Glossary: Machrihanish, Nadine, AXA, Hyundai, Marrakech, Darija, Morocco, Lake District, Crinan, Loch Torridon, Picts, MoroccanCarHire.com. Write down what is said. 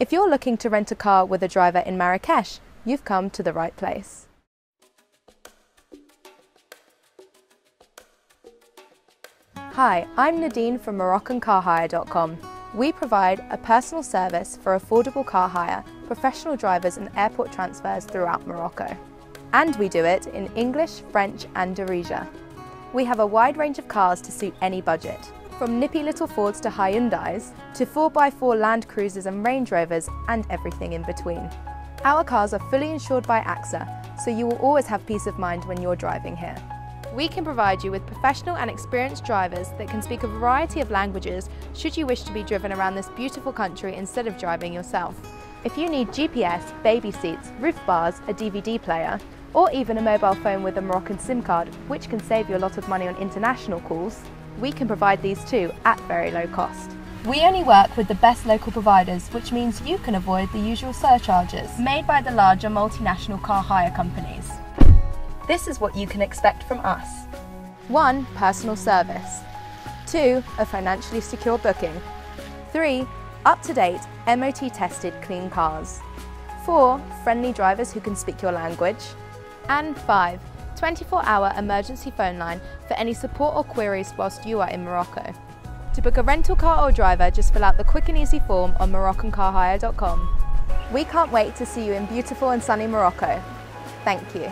If you're looking to rent a car with a driver in Marrakech, you've come to the right place. Hi, I'm Nadine from MoroccanCarHire.com. We provide a personal service for affordable car hire, professional drivers and airport transfers throughout Morocco. And we do it in English, French and Darija. We have a wide range of cars to suit any budget, from nippy little Fords to Hyundais, to 4x4 Land Cruisers and Range Rovers, and everything in between. Our cars are fully insured by AXA, so you will always have peace of mind when you're driving here. We can provide you with professional and experienced drivers that can speak a variety of languages should you wish to be driven around this beautiful country instead of driving yourself. If you need GPS, baby seats, roof bars, a DVD player, or even a mobile phone with a Moroccan SIM card, which can save you a lot of money on international calls, we can provide these too at very low cost. We only work with the best local providers, which means you can avoid the usual surcharges made by the larger multinational car hire companies. This is what you can expect from us. 1. Personal service. 2. A financially secure booking. 3. Up-to-date, MOT-tested clean cars. 4. Friendly drivers who can speak your language. And 5. 24-hour emergency phone line for any support or queries whilst you are in Morocco. To book a rental car or driver, just fill out the quick and easy form on MoroccanCarHire.com. We can't wait to see you in beautiful and sunny Morocco. Thank you.